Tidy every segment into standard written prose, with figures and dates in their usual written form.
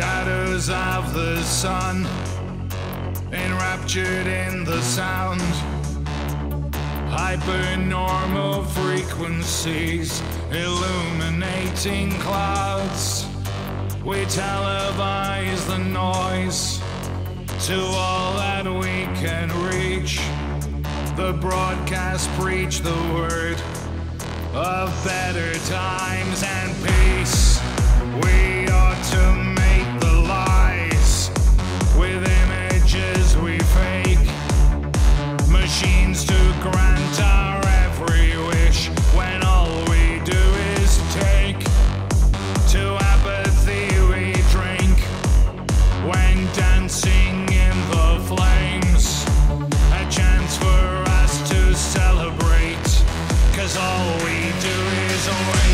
shadows of the sun, enraptured in the sound. Hypernormal frequencies illuminating clouds. We televise the noise to all that we can reach. The broadcast preach the word of better times and peace. We automate the lies with images we fake, machines to grant our every wish when all we do is take. To apathy we drink when dancing in the flames. A chance for us to celebrate, 'cause all we do is wait.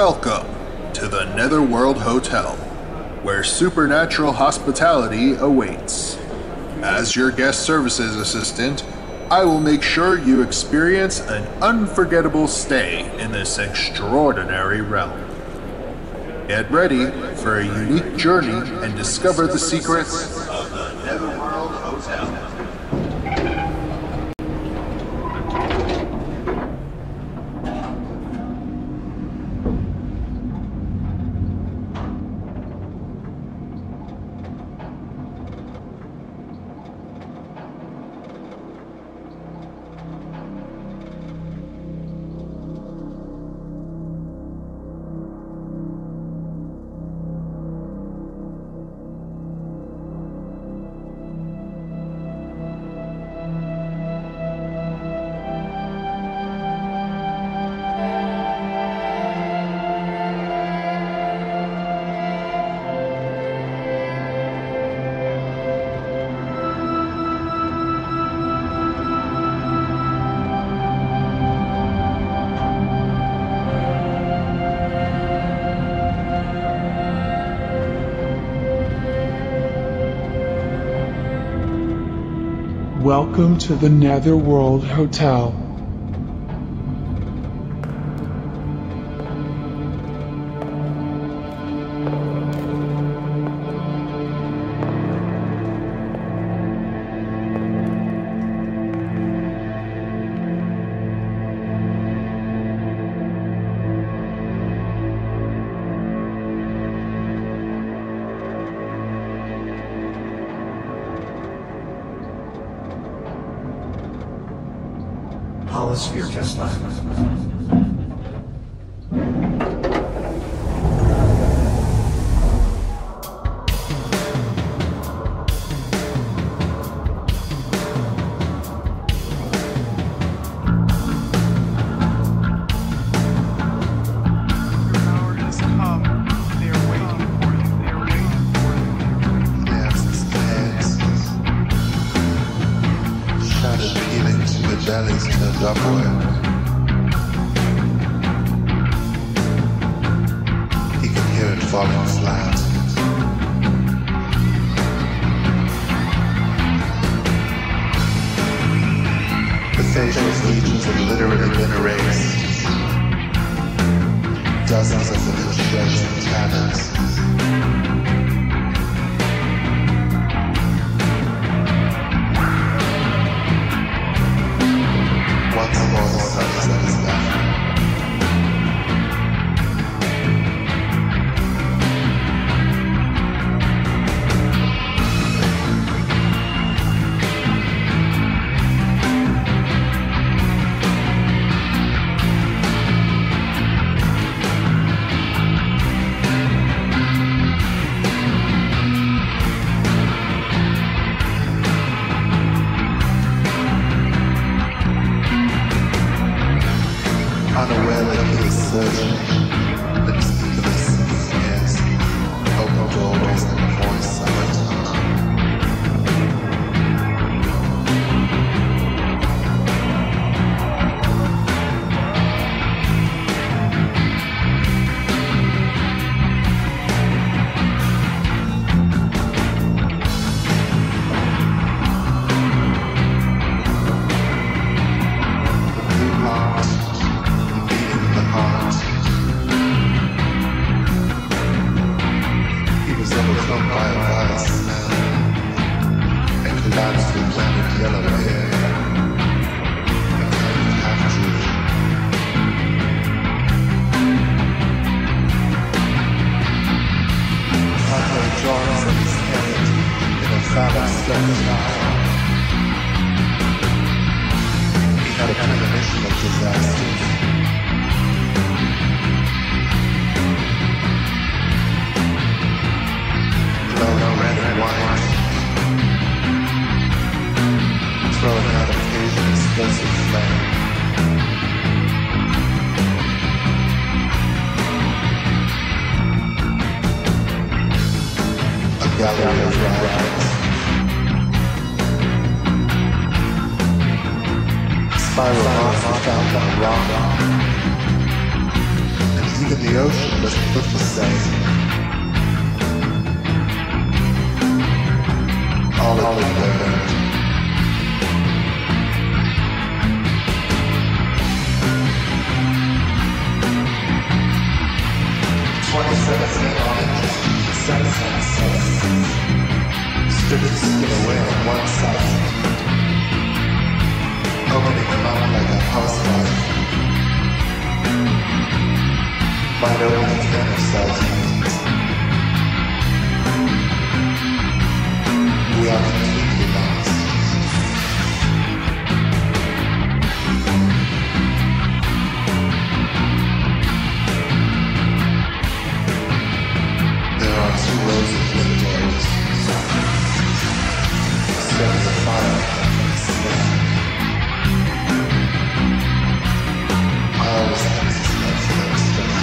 Welcome to the Netherworld Hotel, where supernatural hospitality awaits. As your guest services assistant, I will make sure you experience an unforgettable stay in this extraordinary realm. Get ready for a unique journey and discover the secrets of the Netherworld Hotel. Welcome to the Netherworld Hotel. Sphere just left. Bellies turned upward. He could hear it falling flat. The faceless legions had literally been erased. Dozens of them in shreds and tatters. Unaware that he was searching, the speakerless ears open doorways and the voice of a tongue. He had a premonition of disaster. Spiral off the fountain rock, and he in the ocean doesn't look the same. All over the world. Stripped skin away on one side, opening them up like a housewife. Wide open again herself. We are completely lost. There are two rows of windows, set the fire and smell. I always have to smell for them still.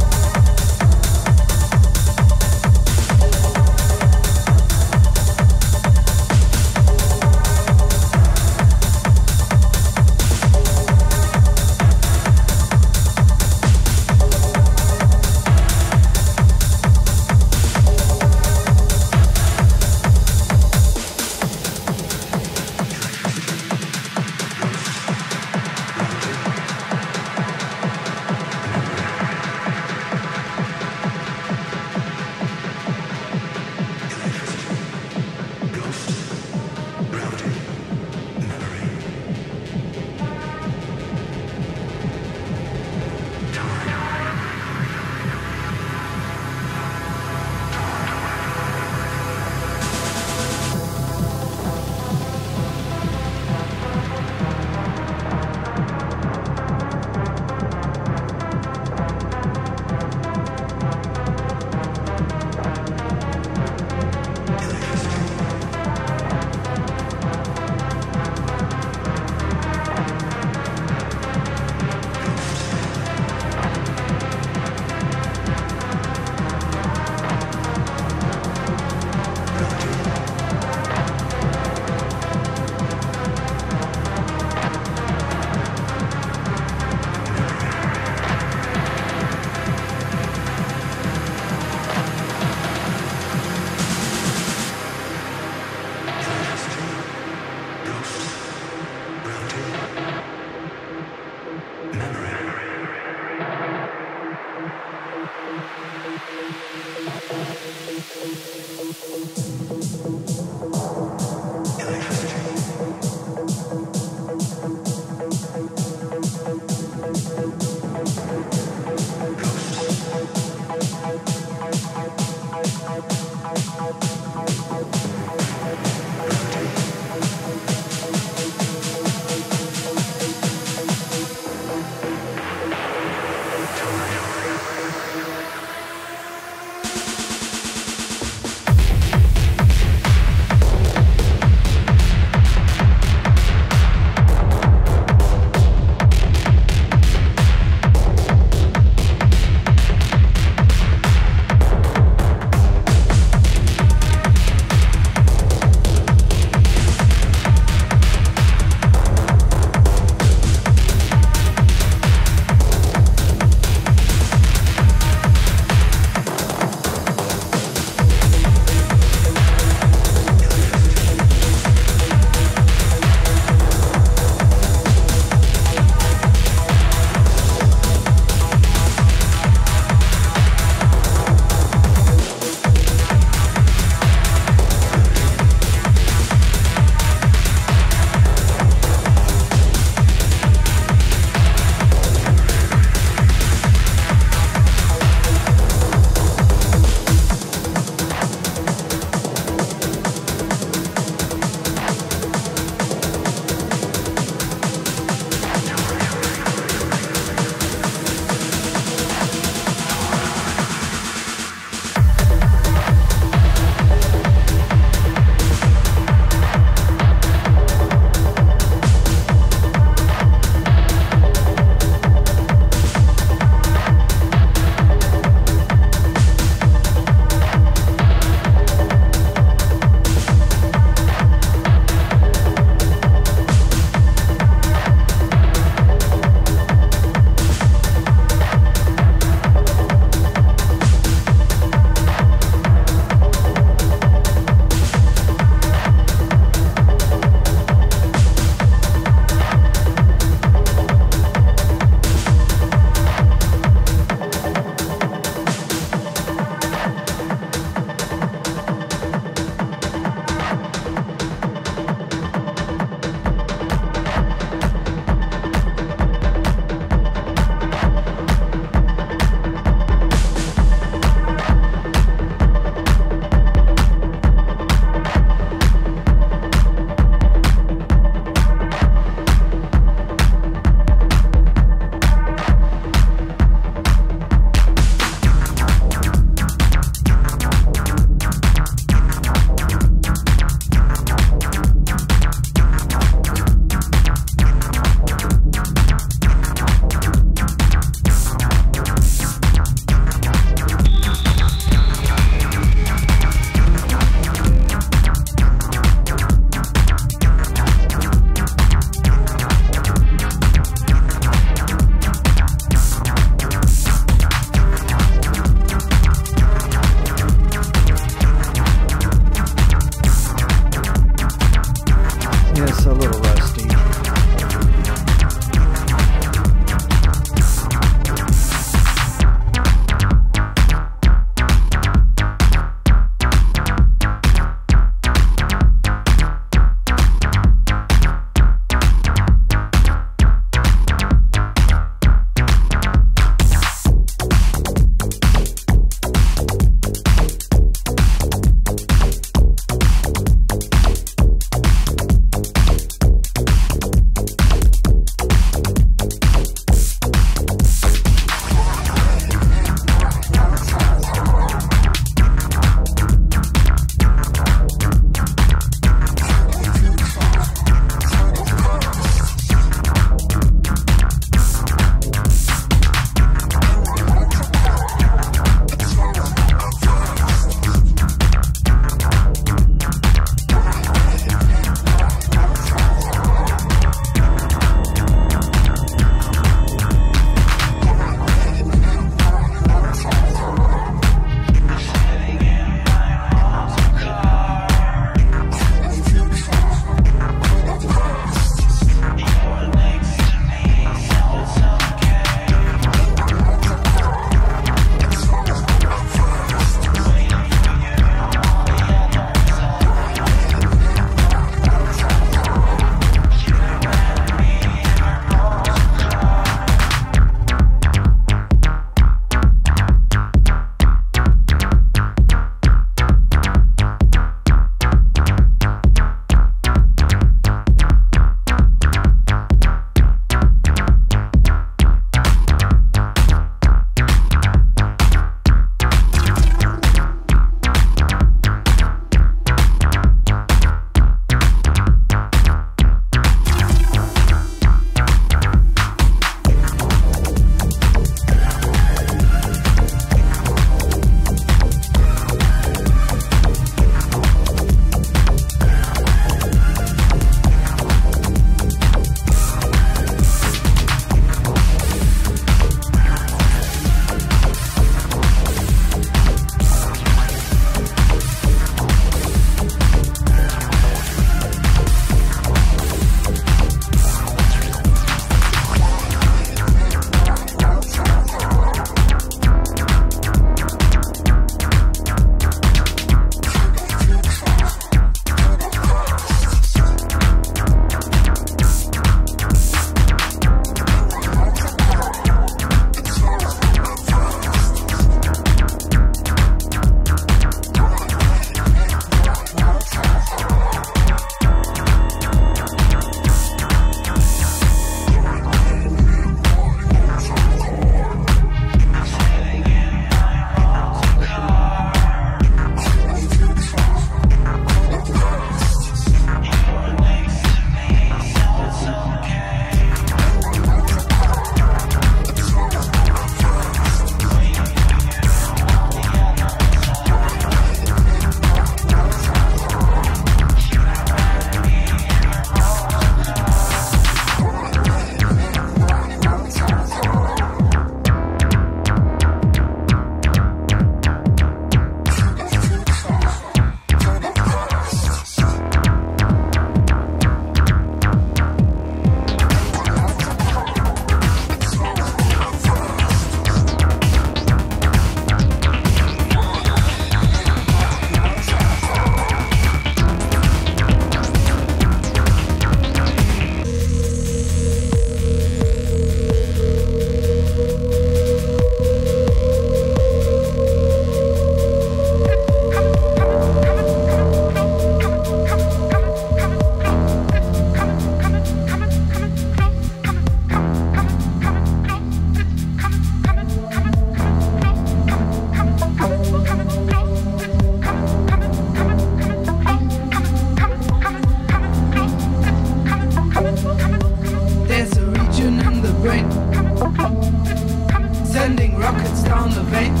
rockets down the veins,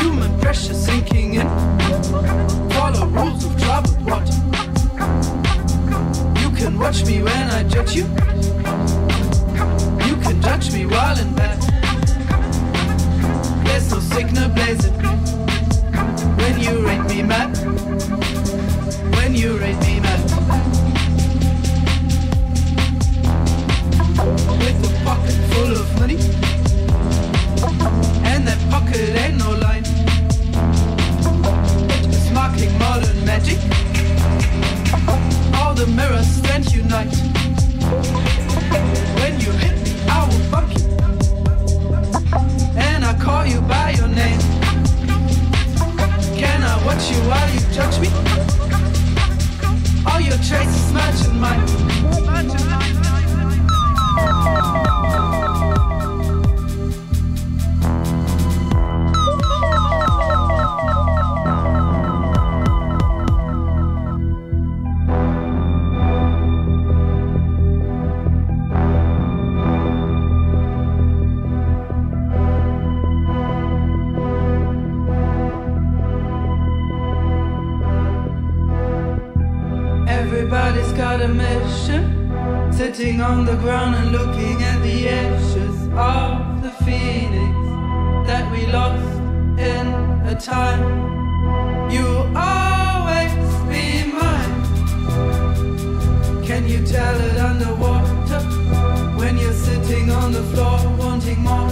human pressure sinking in, follow rules of troubled water. You can watch me when I judge you, you can judge me while in bed. There's no signal blazing when you rate me mad, when you rate me mad. With a pocket full of money, and that pocket ain't no line. It's marking modern magic, all the mirrors stand unite. When you hit me, I will fuck you, and I call you by your name. Can I watch you while you judge me? All your traces match in mine. Everybody's got a mission, sitting on the ground and looking at the ashes of the phoenix that we lost in a time. You'll always be mine. Can you tell it underwater when you're sitting on the floor wanting more?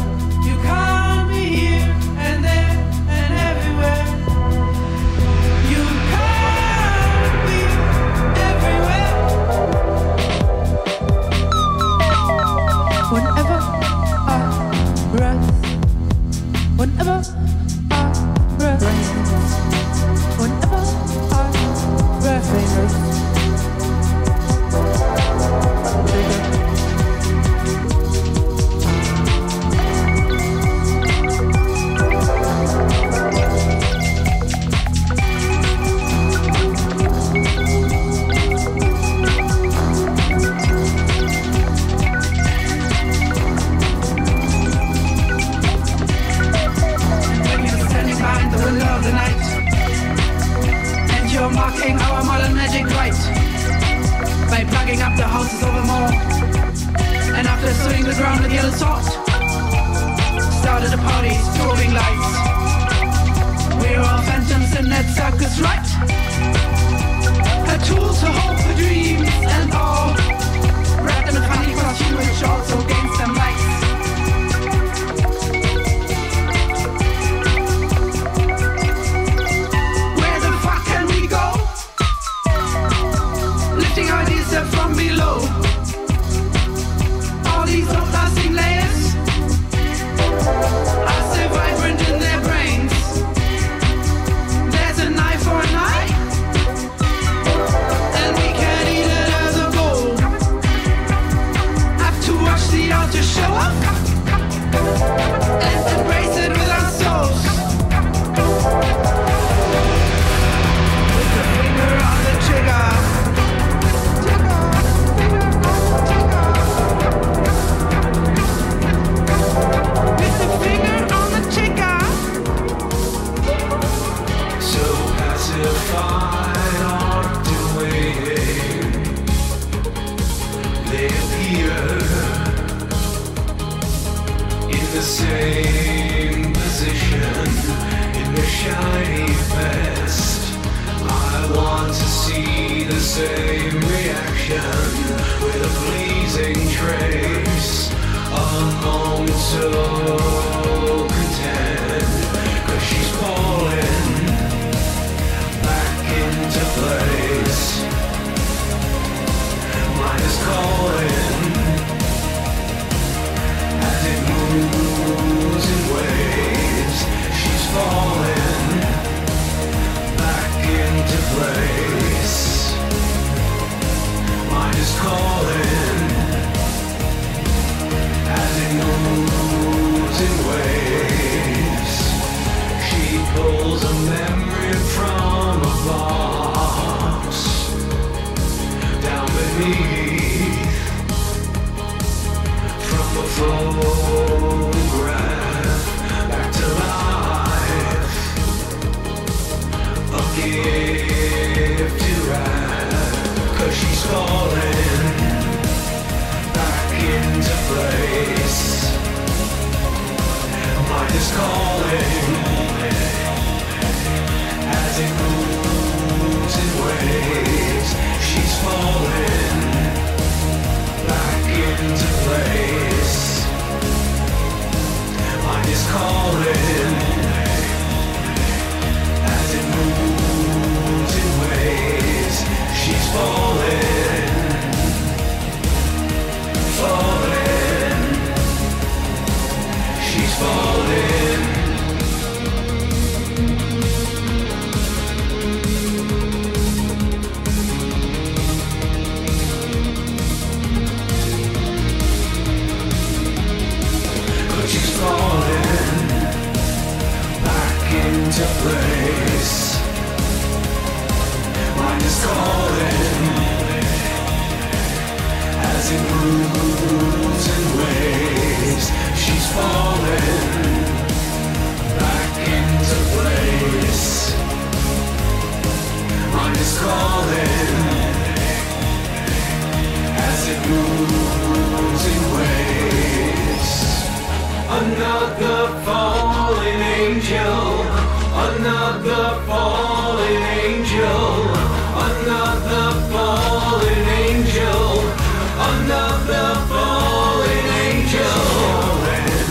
You can't be here and there and everywhere. Whenever I breath, whenever I breath, whenever I breath, from a photograph. give to ride, 'cause she's falling back into place. Mine is calling as it moves in waves. She's falling back into place. Mine is calling. She's falling, falling, she's falling. But she's falling back into place. Mine is calling as it moves in waves. She's falling back into place. Mine is calling as it moves in waves. Another fallen angel, another fallen angel. Another fallen angel, another fallen angel. She's falling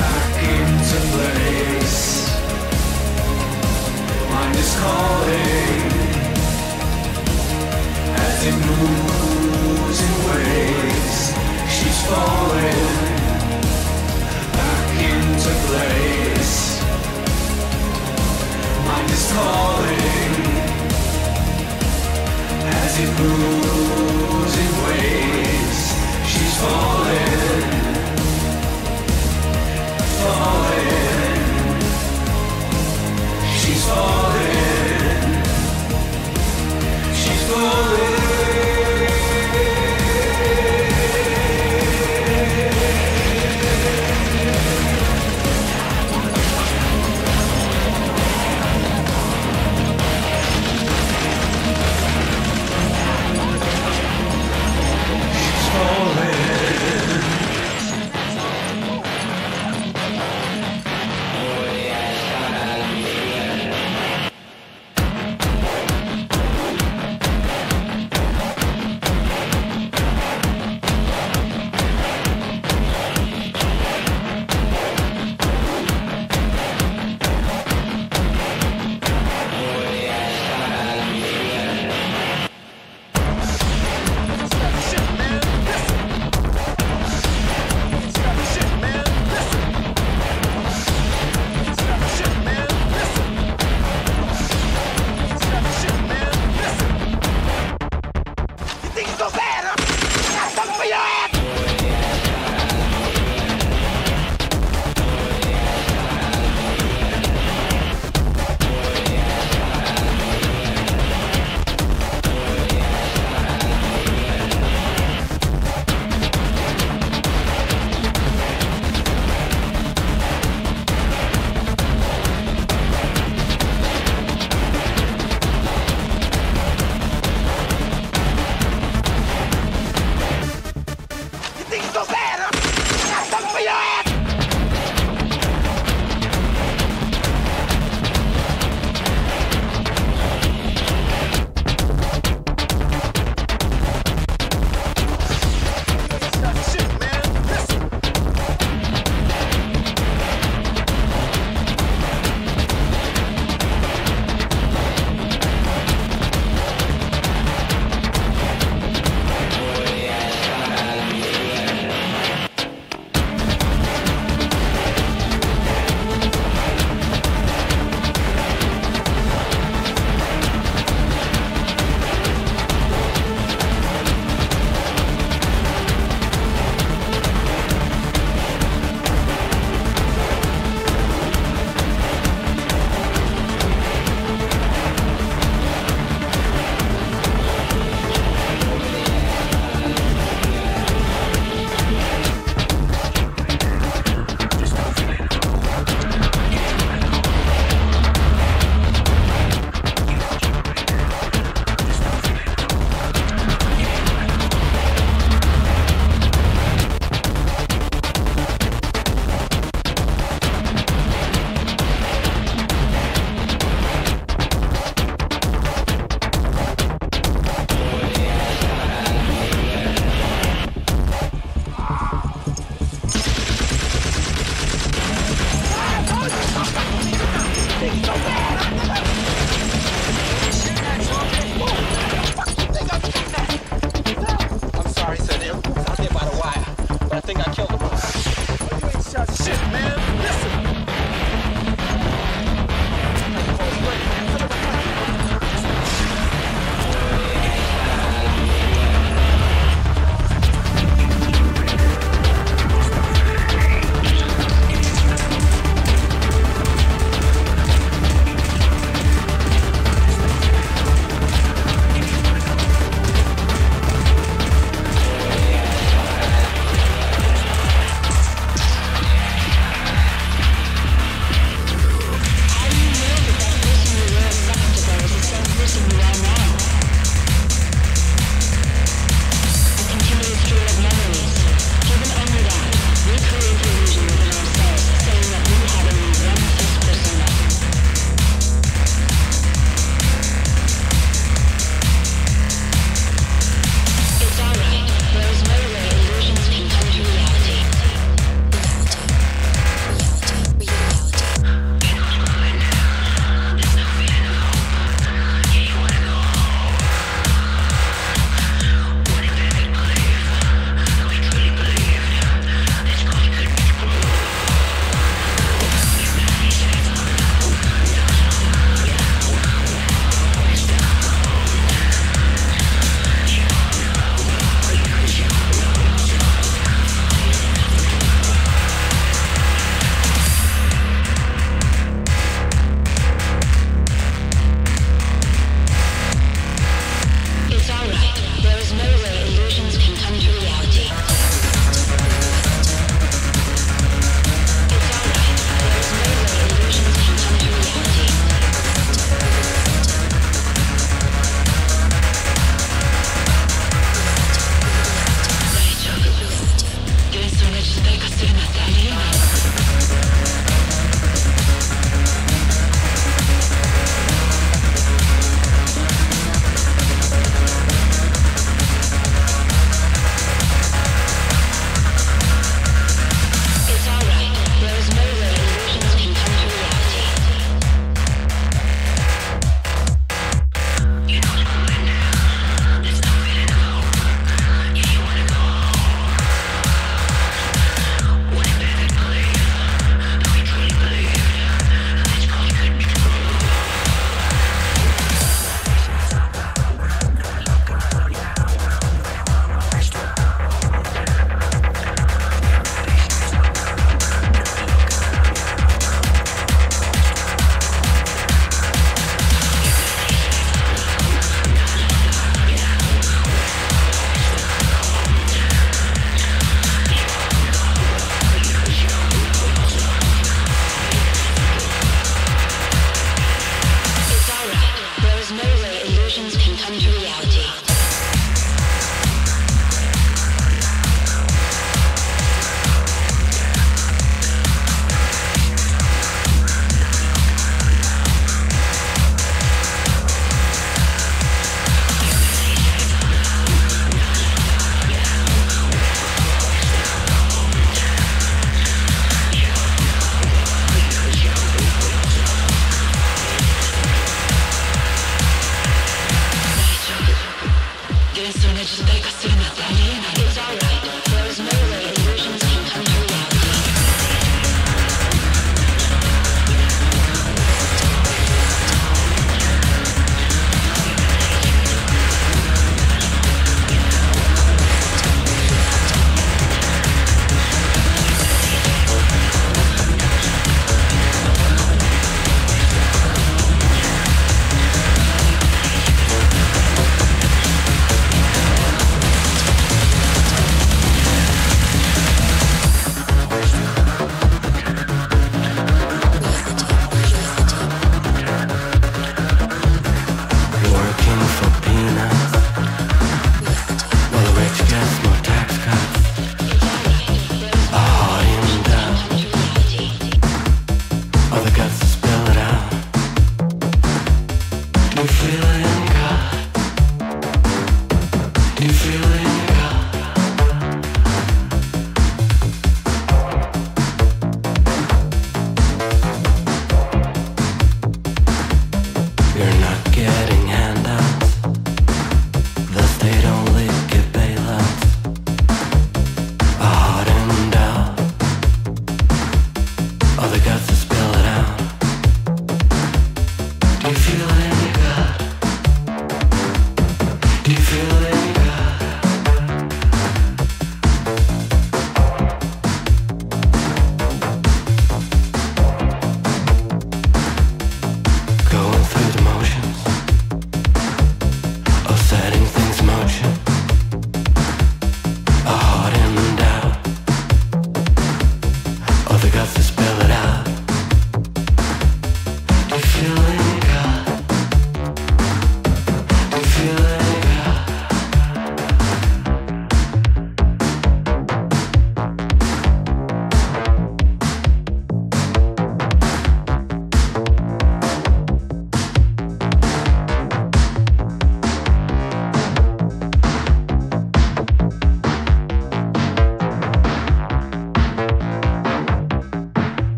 back into place. Mine is calling as it moves in waves. She's falling back into place.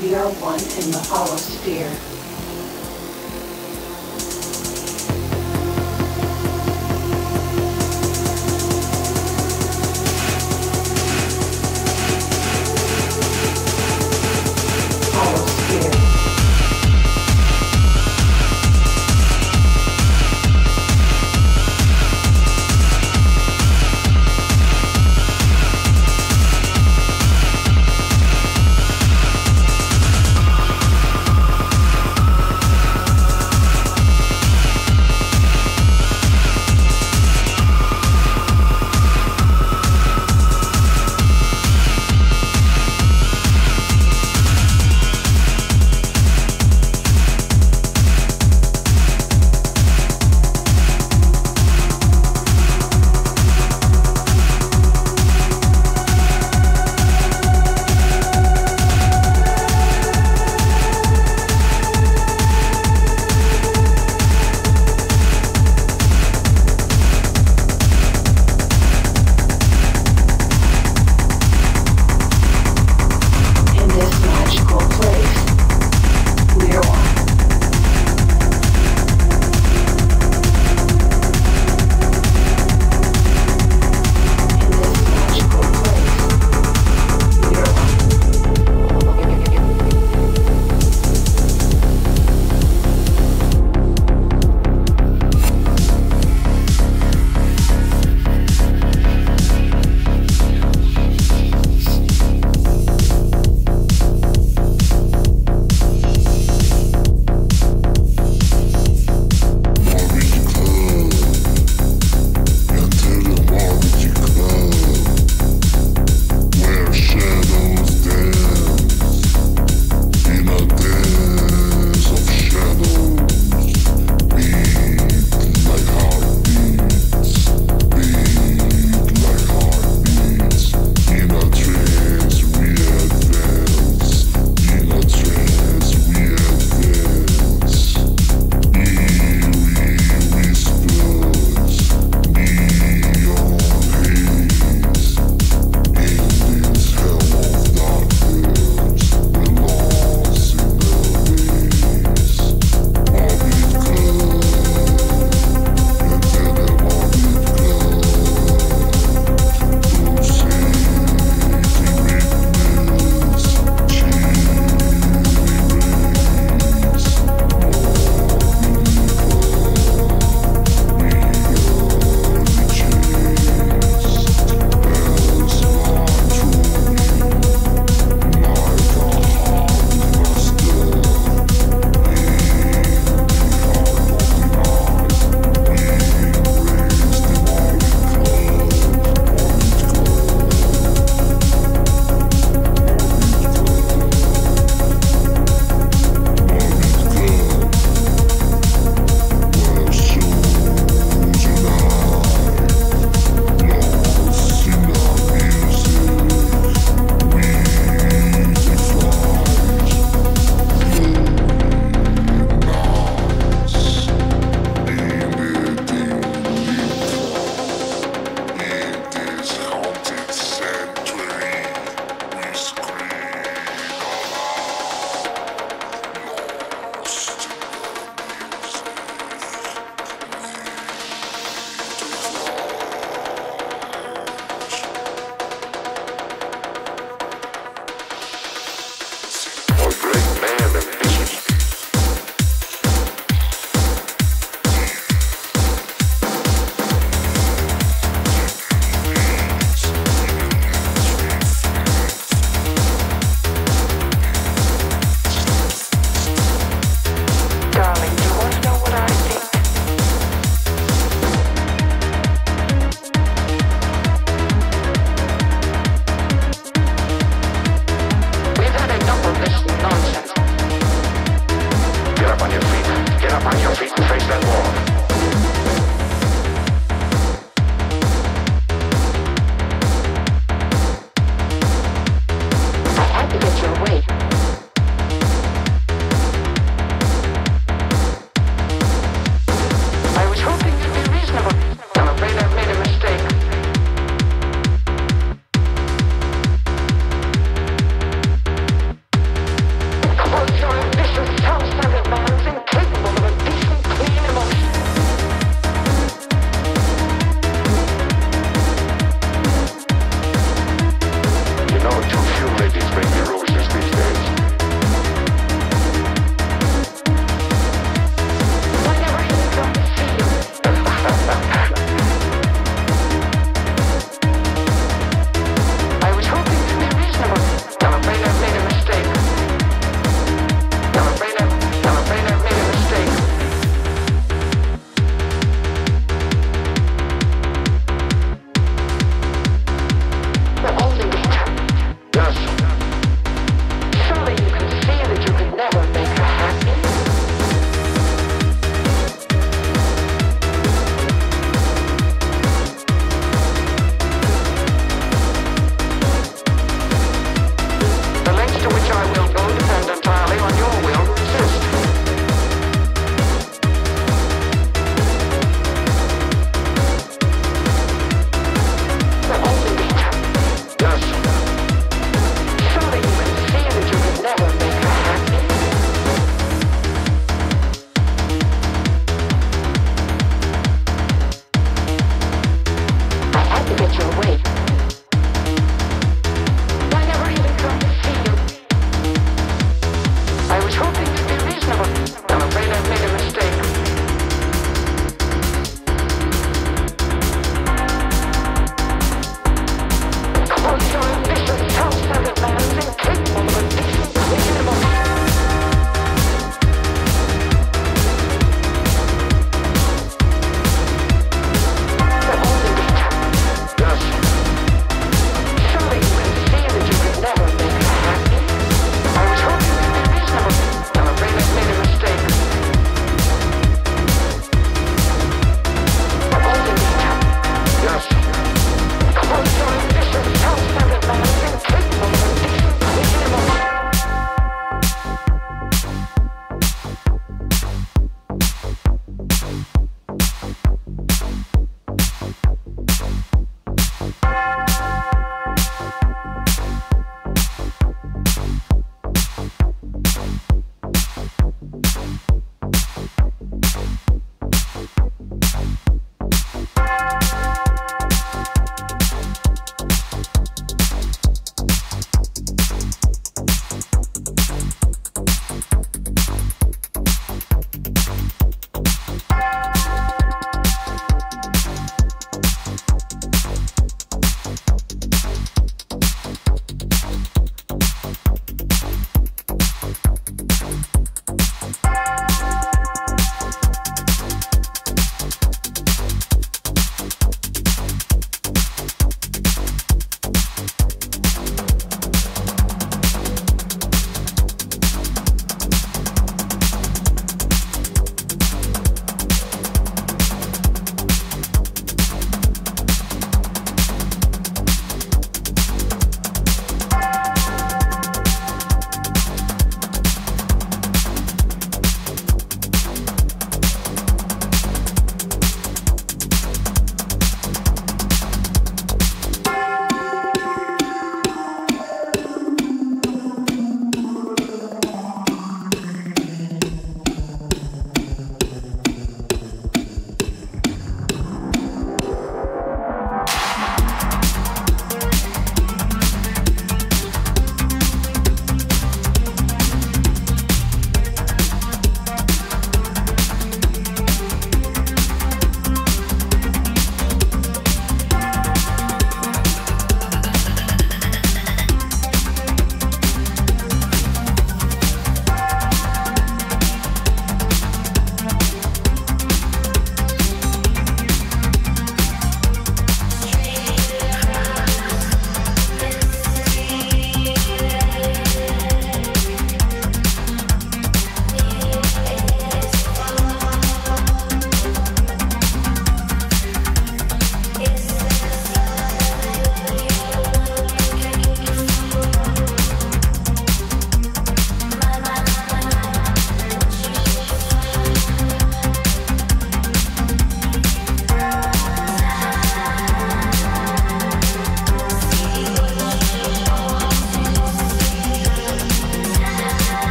We are one in the holosphere.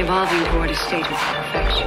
Evolving toward a state of perfection.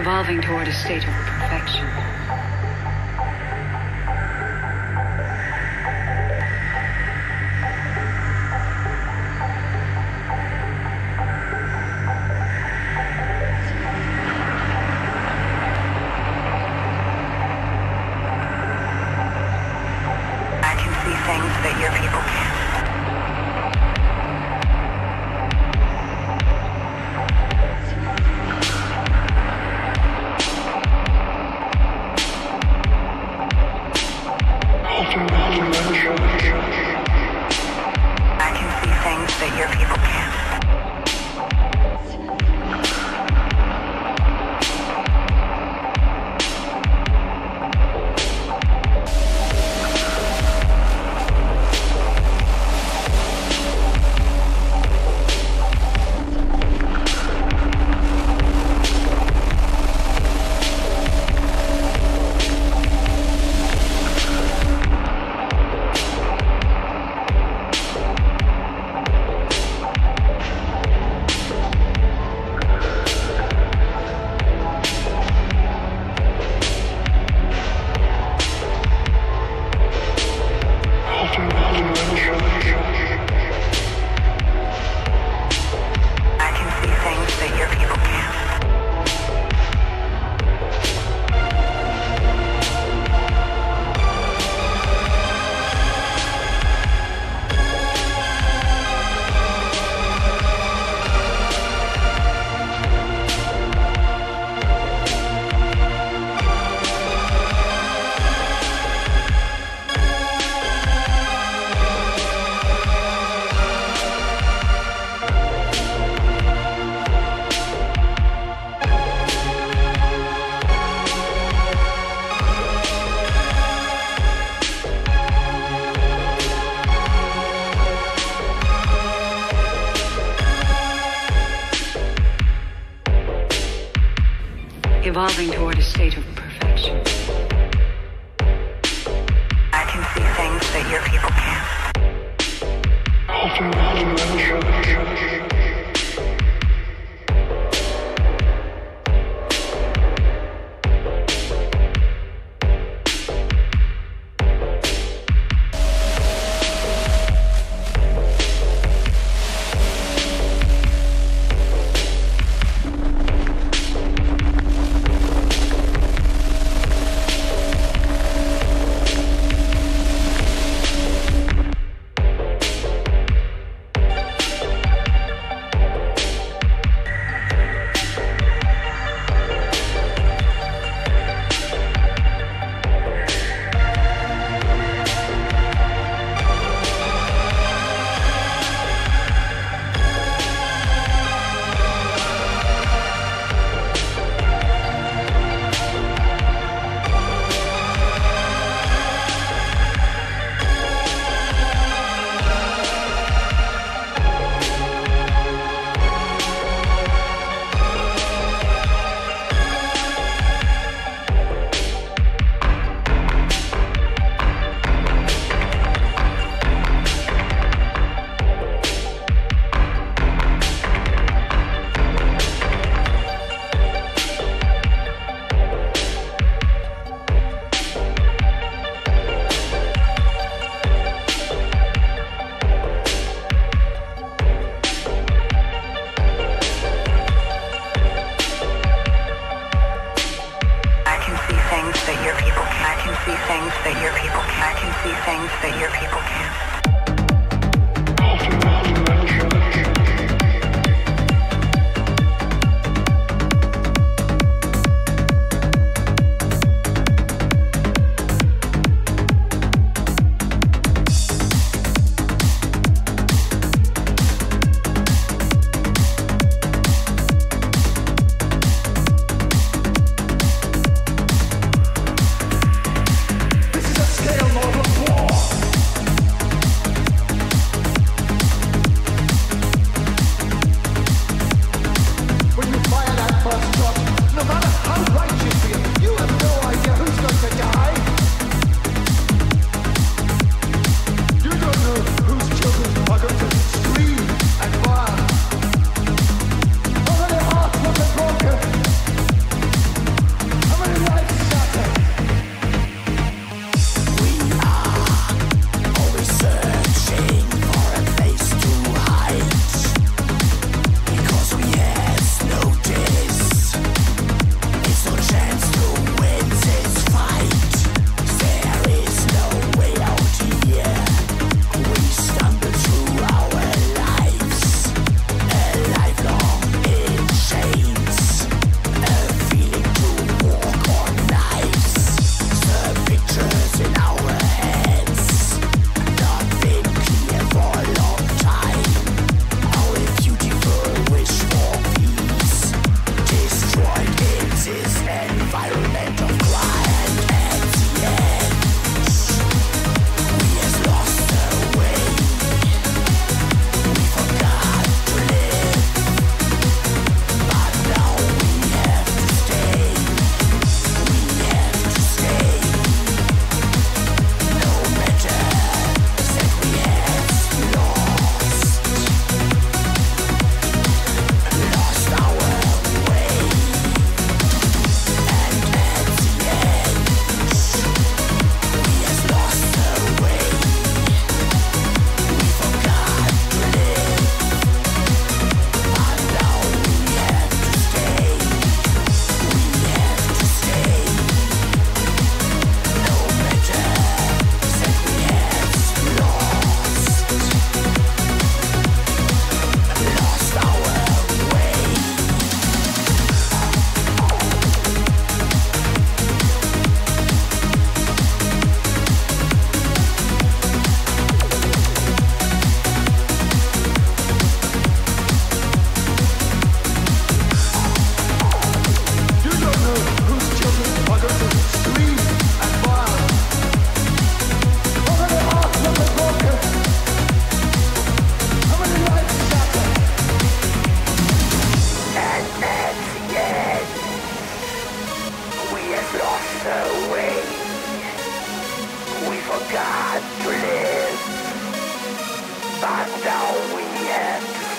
evolving toward a state of perfection. I can see things that your people can't. Evolving toward a state of perfection. I can see things that your people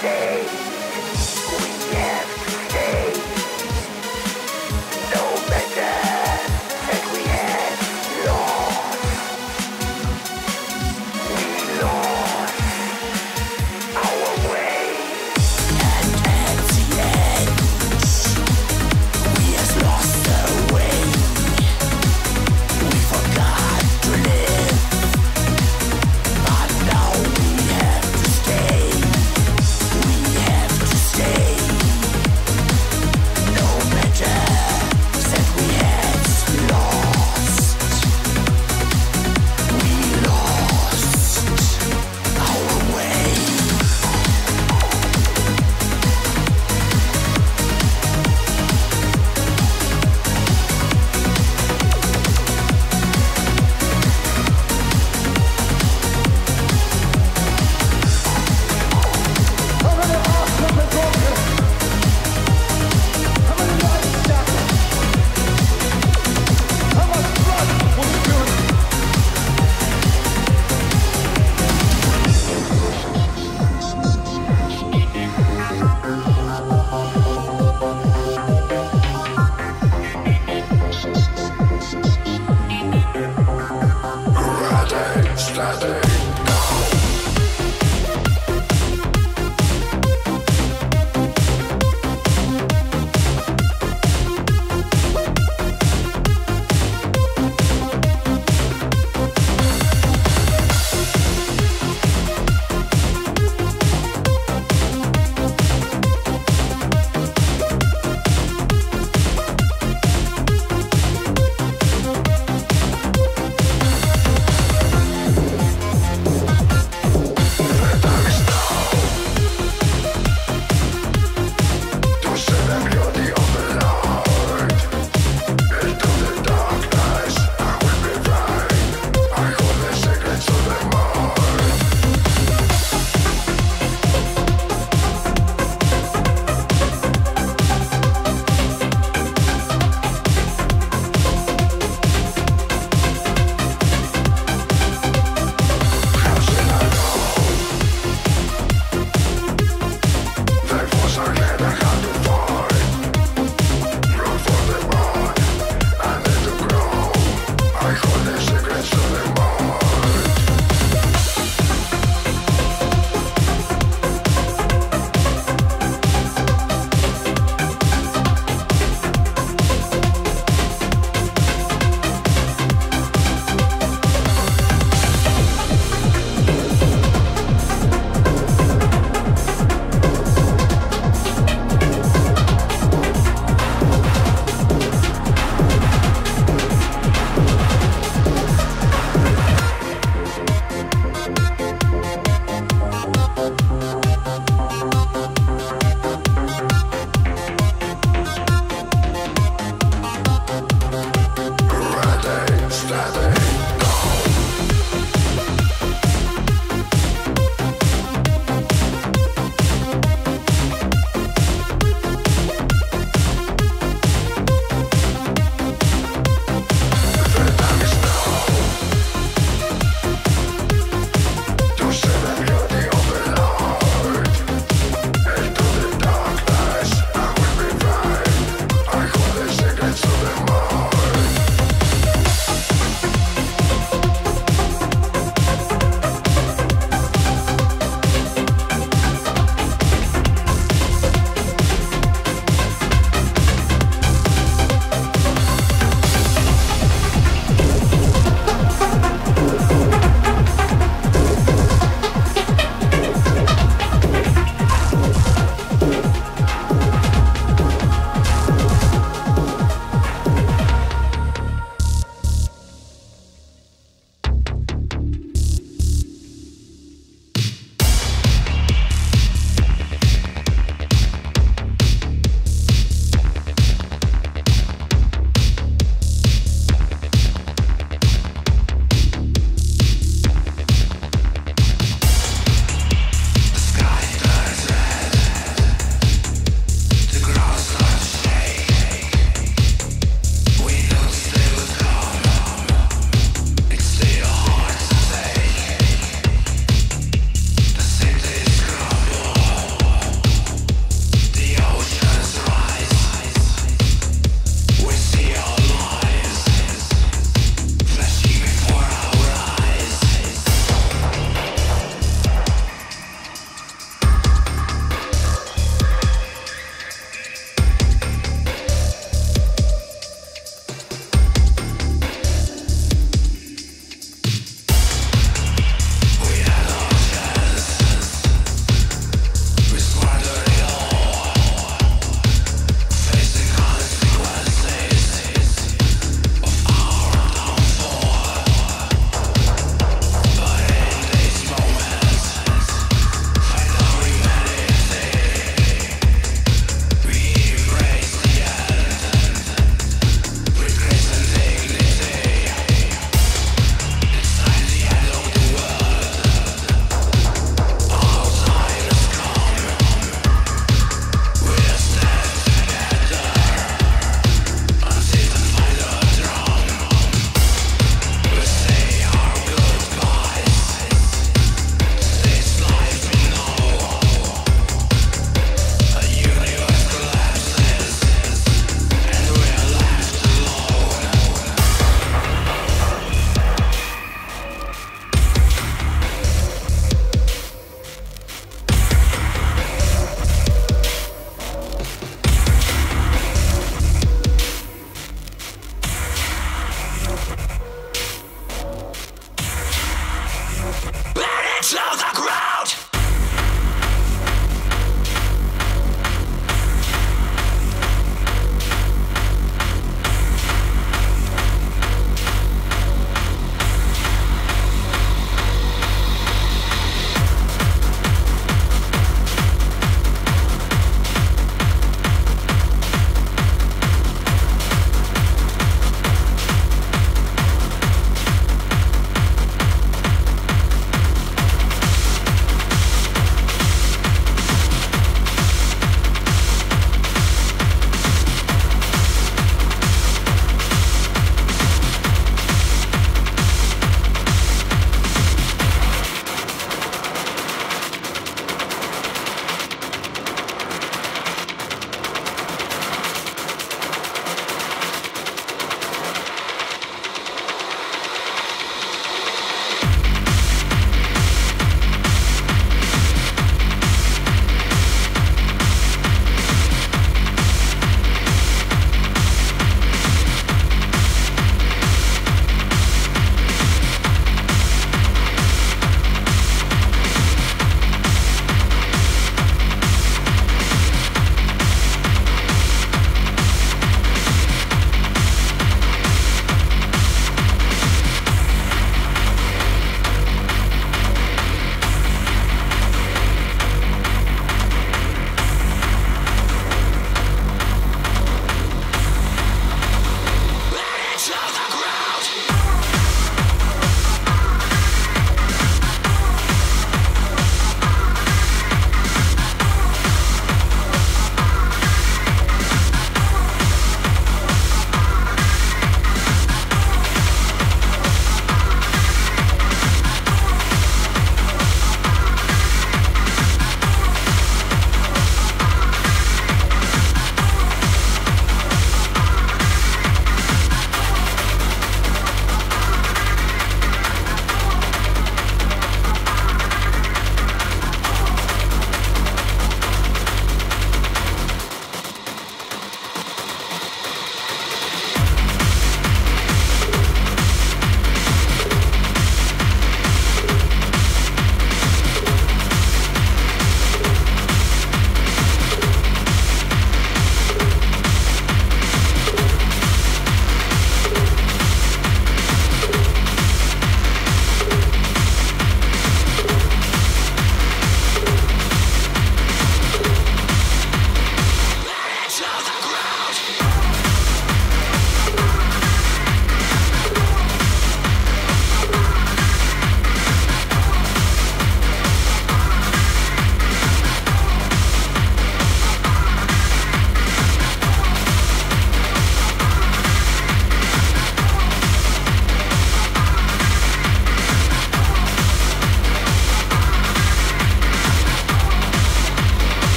Yeah.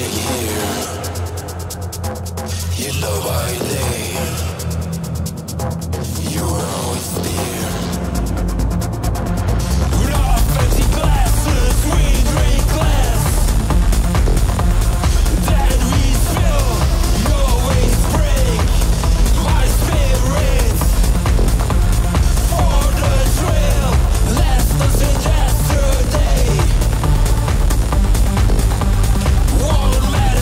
stay here. You know by day, you are always there. With our fancy glasses, we drink glass that we spill. You always break my spirit for the thrill. Let's listen yesterday. Won't matter.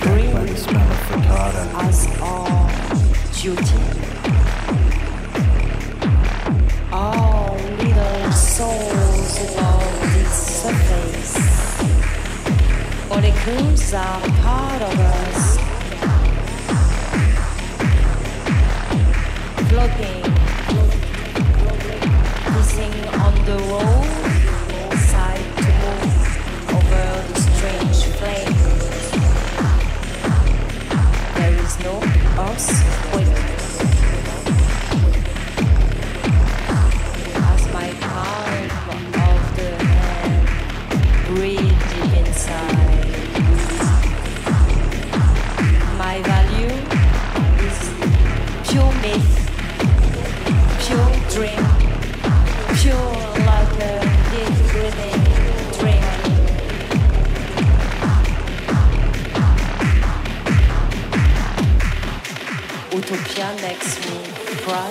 bring us all duty. All little souls along this surface. Molecules are part of us. Floating, kissing on the wall, side to move over the strange flame. There is no earthquake. As my palm of the hand breathes inside, my value is pure myth. Pure dream, pure like a deep breathing dream. Utopia makes me cry.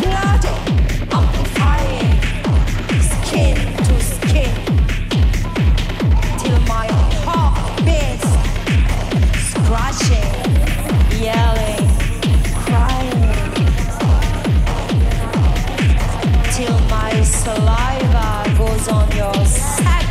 Blood amplifying, skin to skin. Crushing, yelling, crying, till my saliva goes on your sex.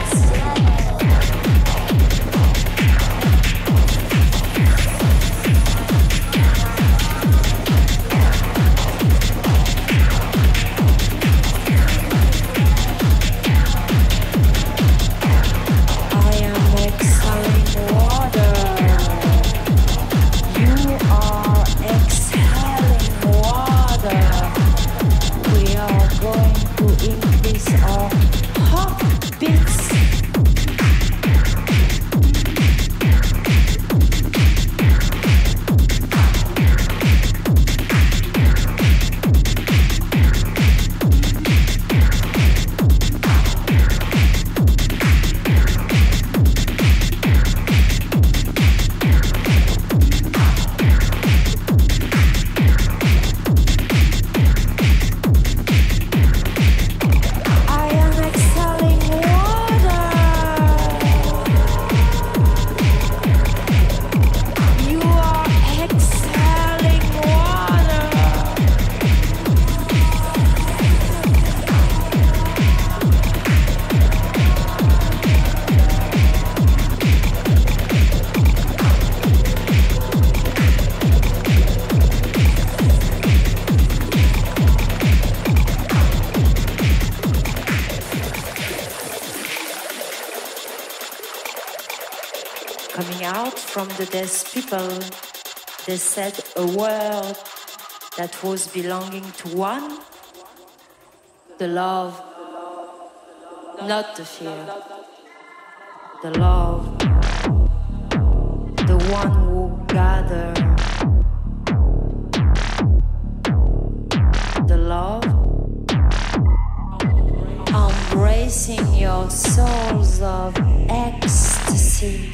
From the dead people, they said a world that was belonging to one, the love, not the fear, the love, the one who gather, the love, embracing your souls of ecstasy.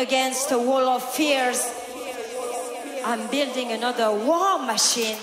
Against a wall of fears, I'm building another war machine.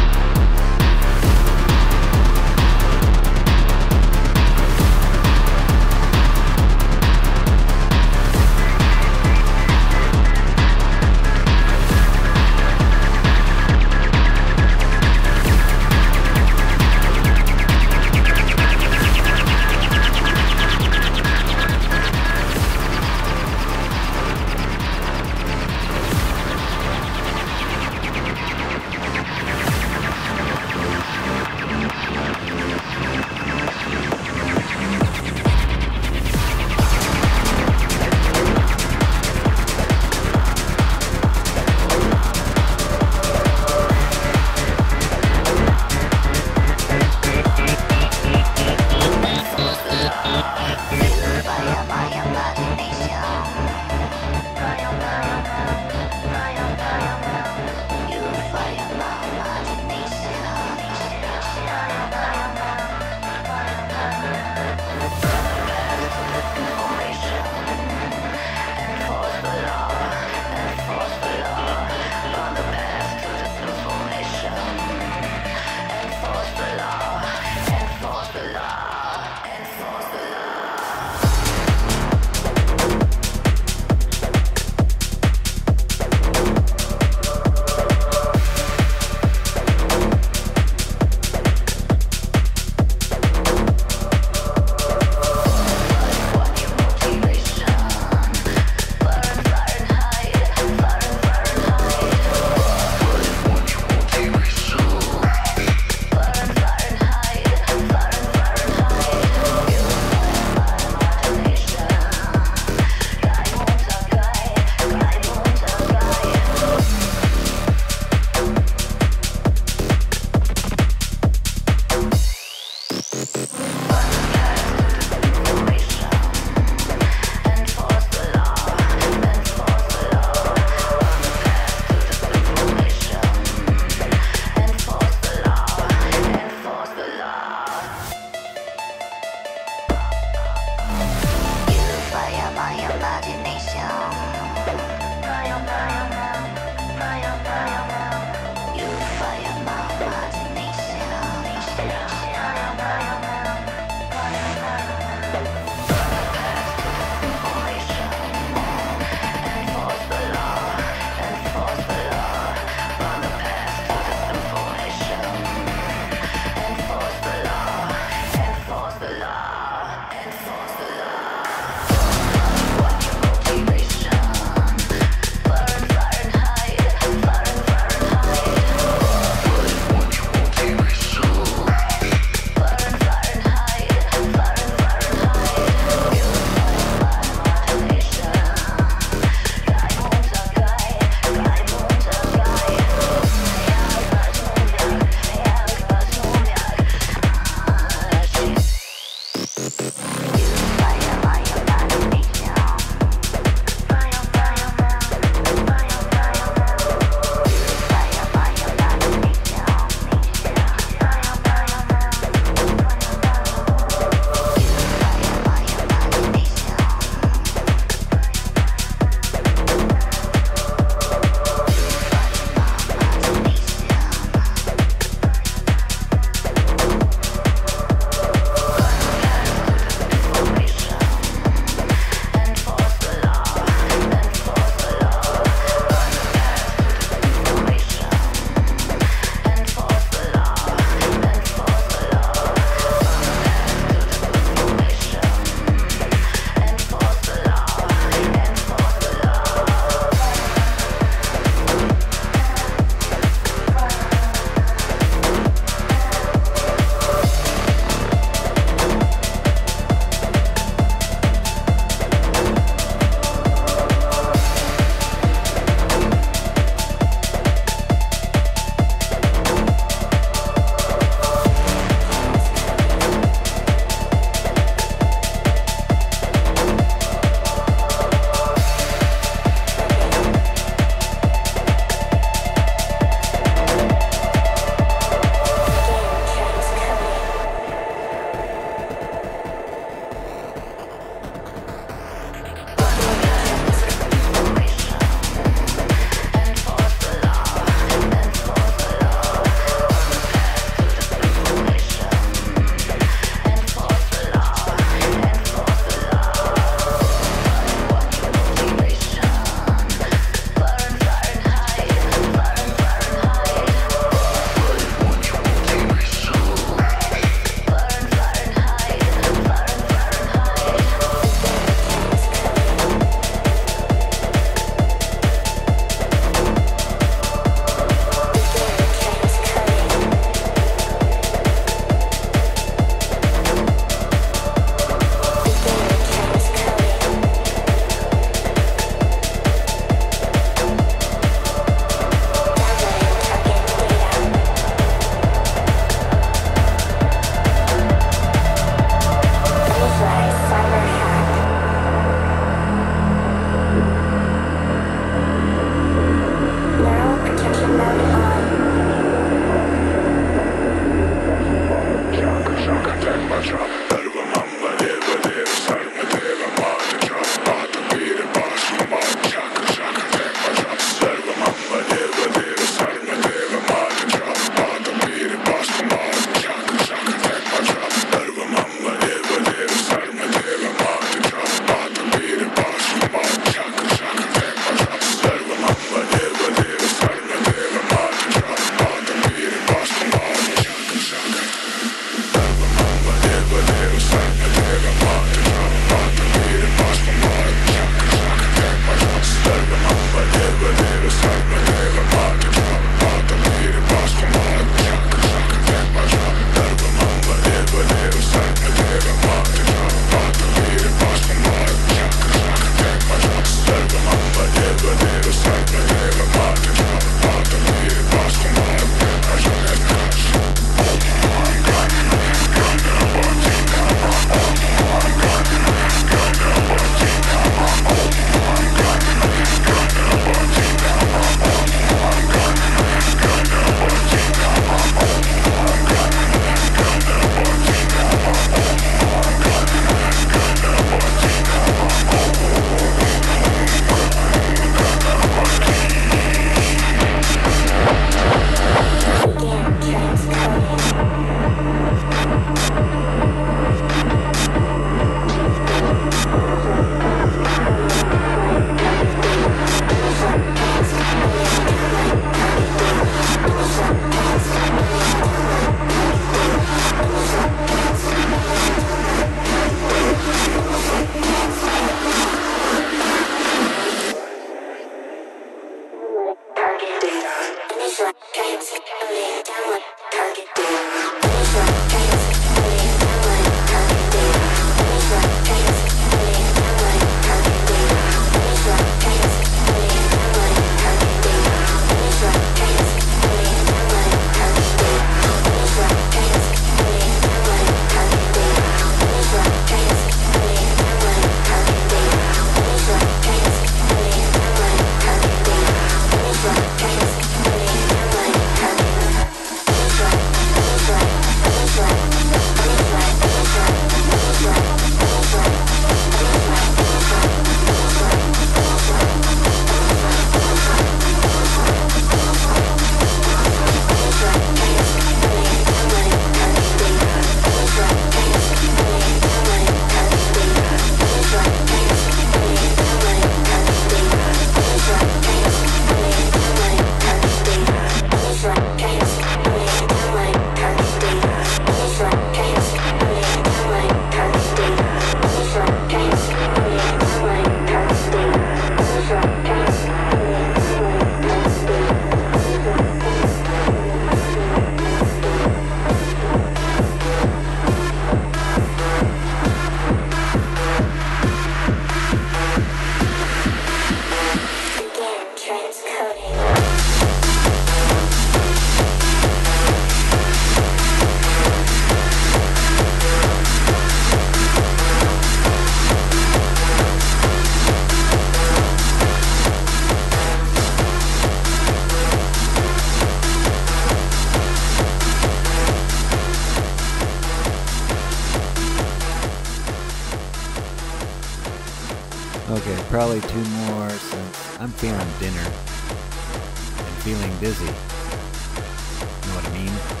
Okay, probably two more since I'm feeling dinner and feeling busy. You know what I mean?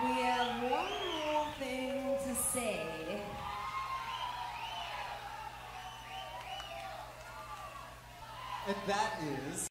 We have one more thing to say. And that is...